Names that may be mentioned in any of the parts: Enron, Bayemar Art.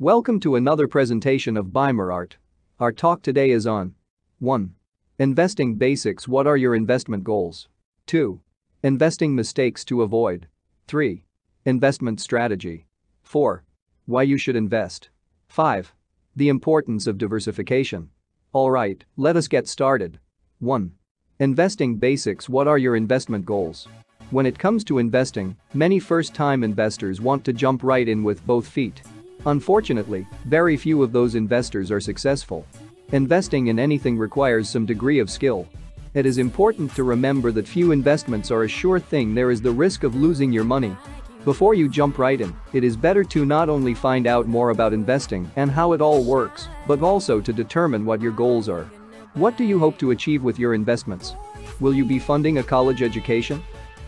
Welcome to another presentation of Bayemar Art. Our talk today is on 1. Investing basics. What are your investment goals? 2. Investing mistakes to avoid. 3. Investment strategy. 4. Why you should invest. 5. The importance of diversification. Alright, let us get started. 1. Investing basics. What are your investment goals? When it comes to investing, many first-time investors want to jump right in with both feet. Unfortunately, very few of those investors are successful. Investing in anything requires some degree of skill. It is important to remember that few investments are a sure thing. There is the risk of losing your money. Before you jump right in, it is better to not only find out more about investing and how it all works, but also to determine what your goals are. What do you hope to achieve with your investments? Will you be funding a college education?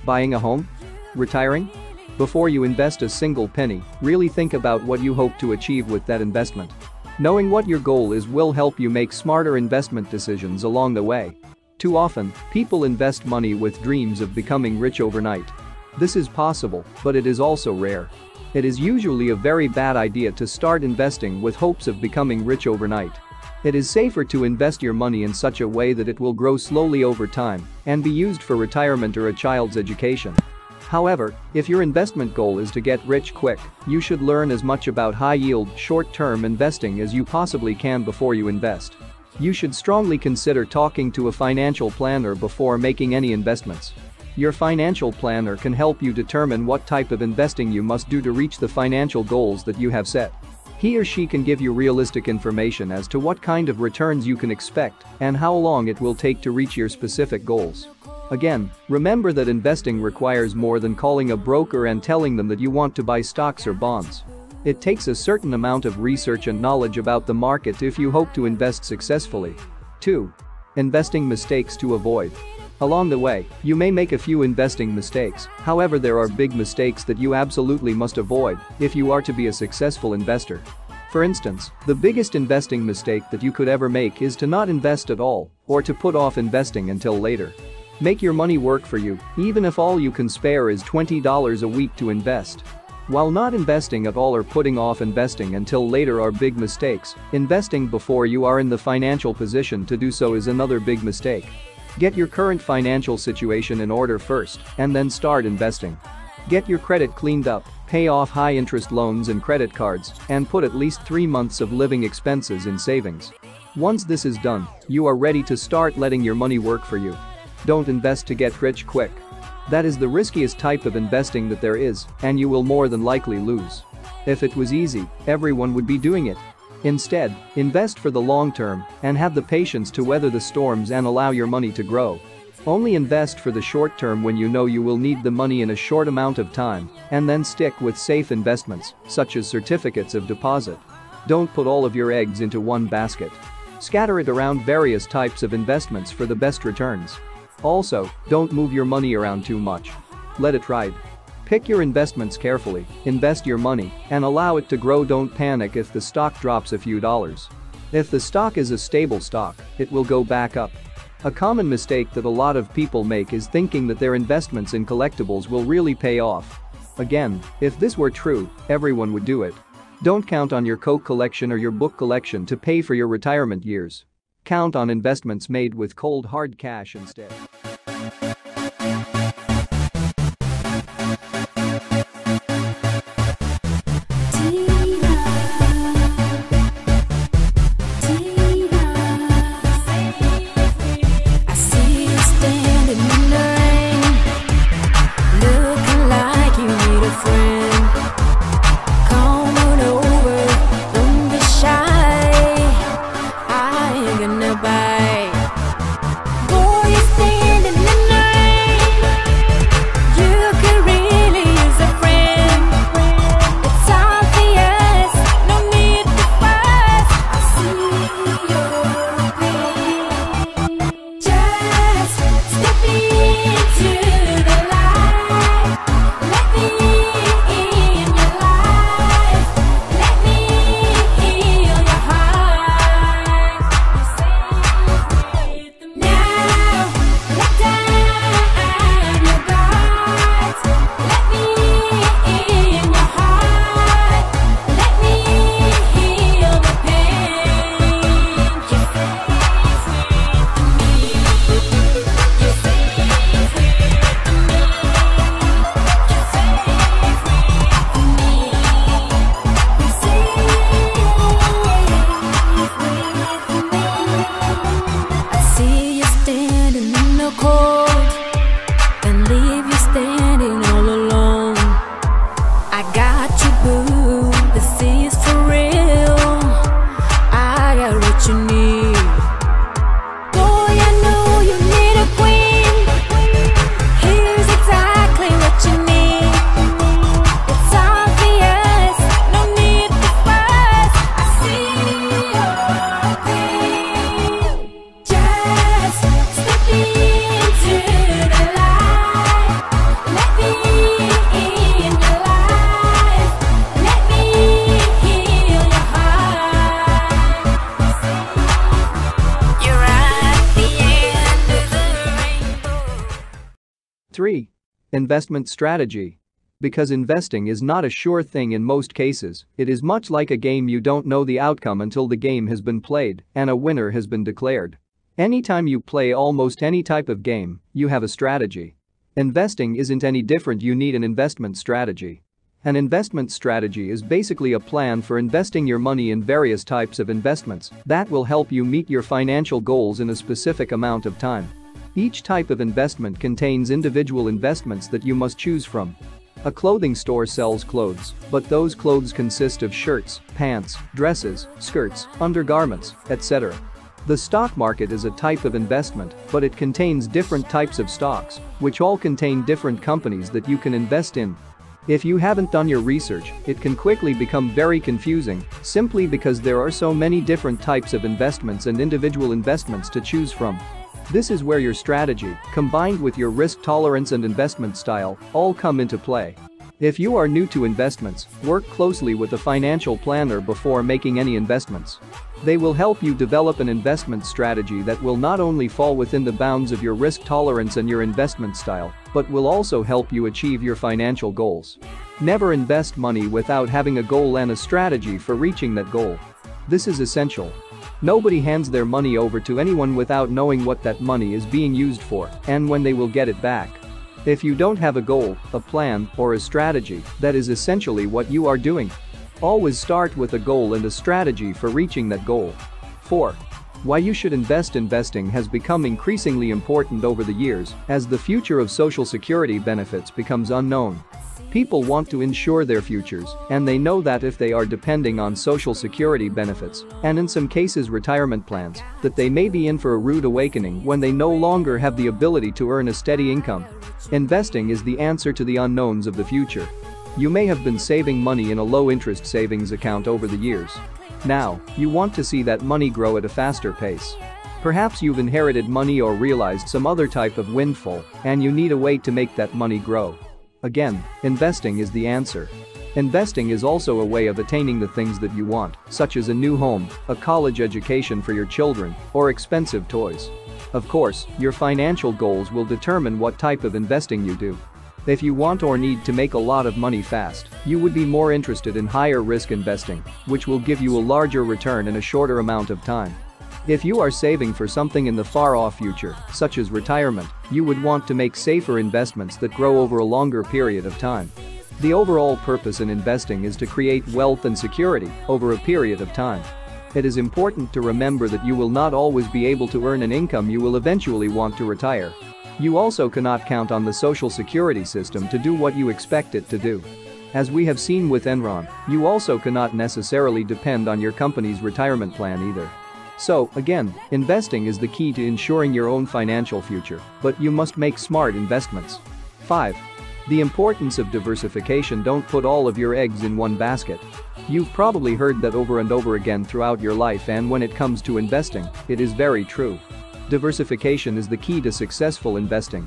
Buying a home? Retiring? Before you invest a single penny, really think about what you hope to achieve with that investment. Knowing what your goal is will help you make smarter investment decisions along the way. Too often, people invest money with dreams of becoming rich overnight. This is possible, but it is also rare. It is usually a very bad idea to start investing with hopes of becoming rich overnight. It is safer to invest your money in such a way that it will grow slowly over time and be used for retirement or a child's education. However, if your investment goal is to get rich quick, you should learn as much about high-yield, short-term investing as you possibly can before you invest. You should strongly consider talking to a financial planner before making any investments. Your financial planner can help you determine what type of investing you must do to reach the financial goals that you have set. He or she can give you realistic information as to what kind of returns you can expect and how long it will take to reach your specific goals. Again, remember that investing requires more than calling a broker and telling them that you want to buy stocks or bonds. It takes a certain amount of research and knowledge about the market if you hope to invest successfully. 2. Investing mistakes to avoid. Along the way, you may make a few investing mistakes, however there are big mistakes that you absolutely must avoid if you are to be a successful investor. For instance, the biggest investing mistake that you could ever make is to not invest at all or to put off investing until later. Make your money work for you, even if all you can spare is $20 a week to invest. While not investing at all or putting off investing until later are big mistakes, investing before you are in the financial position to do so is another big mistake. Get your current financial situation in order first, and then start investing. Get your credit cleaned up, pay off high-interest loans and credit cards, and put at least 3 months of living expenses in savings. Once this is done, you are ready to start letting your money work for you. Don't invest to get rich quick. That is the riskiest type of investing that there is, and you will more than likely lose. If it was easy, everyone would be doing it. Instead, invest for the long term and have the patience to weather the storms and allow your money to grow. Only invest for the short term when you know you will need the money in a short amount of time, and then stick with safe investments, such as certificates of deposit. Don't put all of your eggs into one basket. Scatter it around various types of investments for the best returns. Also, don't move your money around too much. Let it ride. Pick your investments carefully, invest your money, and allow it to grow. Don't panic if the stock drops a few dollars. If the stock is a stable stock, it will go back up. A common mistake that a lot of people make is thinking that their investments in collectibles will really pay off. Again, if this were true, everyone would do it. Don't count on your Coke collection or your book collection to pay for your retirement years. Count on investments made with cold hard cash instead. Boy, you're standing in the night. Investment strategy. Because investing is not a sure thing in most cases, it is much like a game. You don't know the outcome until the game has been played and a winner has been declared. Anytime you play almost any type of game, you have a strategy. Investing isn't any different. You need an investment strategy. An investment strategy is basically a plan for investing your money in various types of investments that will help you meet your financial goals in a specific amount of time. Each type of investment contains individual investments that you must choose from. A clothing store sells clothes, but those clothes consist of shirts, pants, dresses, skirts, undergarments, etc. The stock market is a type of investment, but it contains different types of stocks, which all contain different companies that you can invest in. If you haven't done your research, it can quickly become very confusing, simply because there are so many different types of investments and individual investments to choose from. This is where your strategy, combined with your risk tolerance and investment style, all come into play. If you are new to investments, work closely with a financial planner before making any investments. They will help you develop an investment strategy that will not only fall within the bounds of your risk tolerance and your investment style, but will also help you achieve your financial goals. Never invest money without having a goal and a strategy for reaching that goal. This is essential. Nobody hands their money over to anyone without knowing what that money is being used for and when they will get it back. If you don't have a goal, a plan, or a strategy, that is essentially what you are doing. Always start with a goal and a strategy for reaching that goal. 4. Why you should invest. Investing has become increasingly important over the years as the future of Social Security benefits becomes unknown. People want to ensure their futures, and they know that if they are depending on Social Security benefits, and in some cases retirement plans, that they may be in for a rude awakening when they no longer have the ability to earn a steady income. Investing is the answer to the unknowns of the future. You may have been saving money in a low-interest savings account over the years. Now, you want to see that money grow at a faster pace. Perhaps you've inherited money or realized some other type of windfall, and you need a way to make that money grow. Again, investing is the answer. Investing is also a way of attaining the things that you want, such as a new home, a college education for your children, or expensive toys. Of course, your financial goals will determine what type of investing you do. If you want or need to make a lot of money fast, you would be more interested in higher risk investing, which will give you a larger return in a shorter amount of time. If you are saving for something in the far-off future, such as retirement, you would want to make safer investments that grow over a longer period of time. The overall purpose in investing is to create wealth and security over a period of time. It is important to remember that you will not always be able to earn an income you will eventually want to retire. You also cannot count on the Social Security system to do what you expect it to do. As we have seen with Enron, you also cannot necessarily depend on your company's retirement plan either. So, again, investing is the key to ensuring your own financial future, but you must make smart investments. 5. The importance of diversification. Don't put all of your eggs in one basket. You've probably heard that over and over again throughout your life, and when it comes to investing, it is very true. Diversification is the key to successful investing.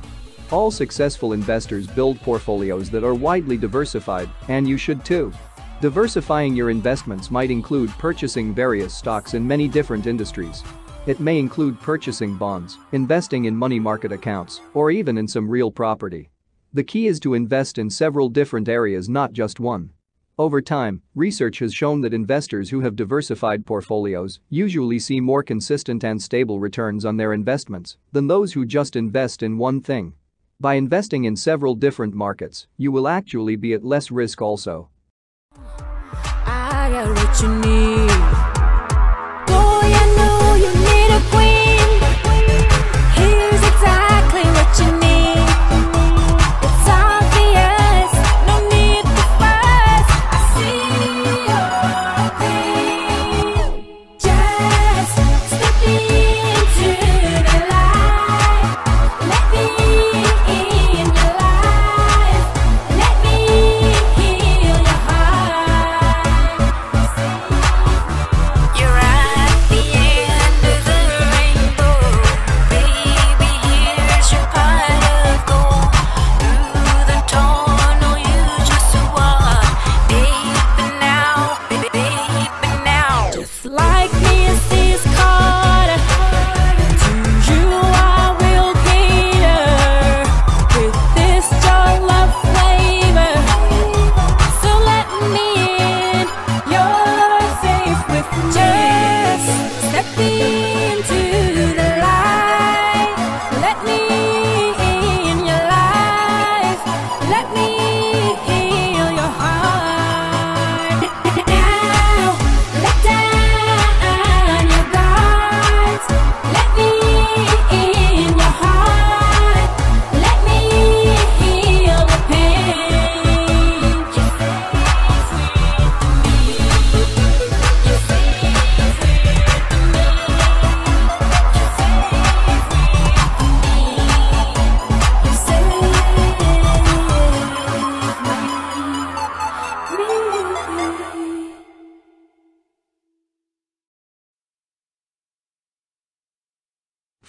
All successful investors build portfolios that are widely diversified, and you should too. Diversifying your investments might include purchasing various stocks in many different industries. It may include purchasing bonds, investing in money market accounts, or even in some real property. The key is to invest in several different areas, not just one. Over time, research has shown that investors who have diversified portfolios usually see more consistent and stable returns on their investments than those who just invest in one thing. By investing in several different markets, you will actually be at less risk also. I got what you need. Boy, I know you need a queen. Here's exactly what you need. It's obvious, no need to fuss. I see your thing. Just step into the light. Let me in your life. Let me heal your heart.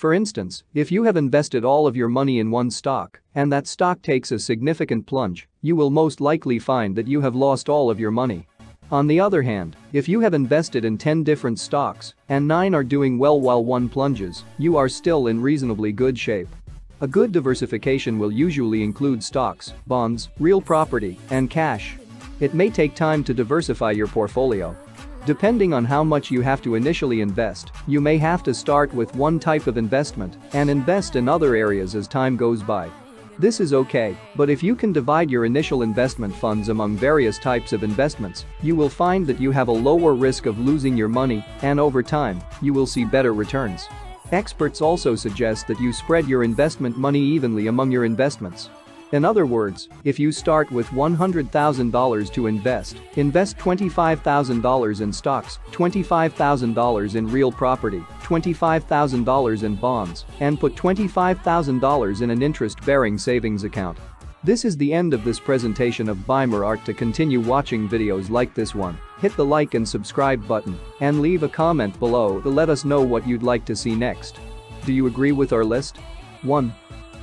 For instance, if you have invested all of your money in one stock and that stock takes a significant plunge, you will most likely find that you have lost all of your money. On the other hand, if you have invested in 10 different stocks and 9 are doing well while one plunges, you are still in reasonably good shape. A good diversification will usually include stocks, bonds, real property, and cash. It may take time to diversify your portfolio. Depending on how much you have to initially invest, you may have to start with one type of investment and invest in other areas as time goes by. This is okay, but if you can divide your initial investment funds among various types of investments, you will find that you have a lower risk of losing your money, and over time, you will see better returns. Experts also suggest that you spread your investment money evenly among your investments. In other words, if you start with $100,000 to invest $25,000 in stocks, $25,000 in real property, $25,000 in bonds, and put $25,000 in an interest-bearing savings account. This is the end of this presentation of Bayemar Art. To continue watching videos like this one, hit the like and subscribe button and leave a comment below to let us know what you'd like to see next. Do you agree with our list? 1.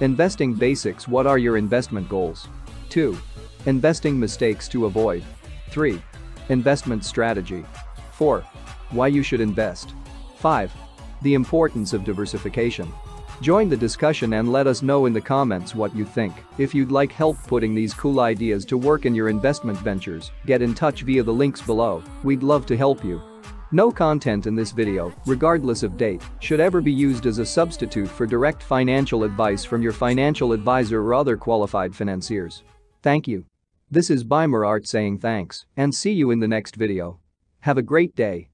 Investing basics. What are your investment goals? 2. Investing mistakes to avoid. 3. Investment strategy. 4. Why you should invest. 5. The importance of diversification. Join the discussion and let us know in the comments what you think. If you'd like help putting these cool ideas to work in your investment ventures, get in touch via the links below. We'd love to help you. No content in this video, regardless of date, should ever be used as a substitute for direct financial advice from your financial advisor or other qualified financiers. Thank you. This is Bayemar Art saying thanks and see you in the next video. Have a great day.